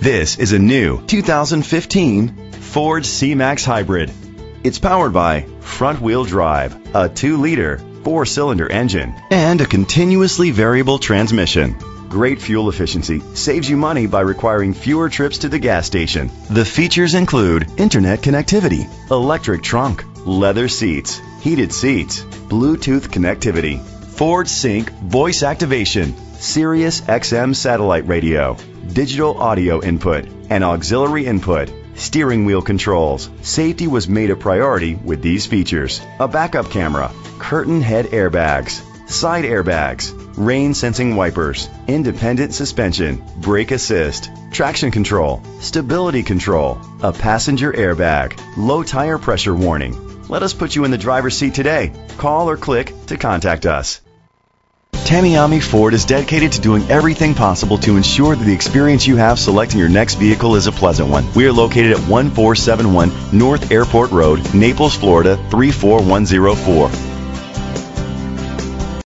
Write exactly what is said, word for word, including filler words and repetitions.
This is a new two thousand fifteen Ford C-Max Hybrid. It's powered by front-wheel drive, a two liter four cylinder engine, and a continuously variable transmission. Great fuel efficiency saves you money by requiring fewer trips to the gas station. The features include internet connectivity, electric trunk, leather seats, heated seats, Bluetooth connectivity, Ford Sync voice activation, Sirius X M satellite radio, digital audio input, and auxiliary input, steering wheel controls. Safety was made a priority with these features: a backup camera, curtain head airbags, side airbags, rain sensing wipers, independent suspension, brake assist, traction control, stability control, a passenger airbag, low tire pressure warning. Let us put you in the driver's seat today. Call or click to contact us. Tamiami Ford is dedicated to doing everything possible to ensure that the experience you have selecting your next vehicle is a pleasant one. We are located at one four seven one North Airport Road, Naples, Florida three four one zero four.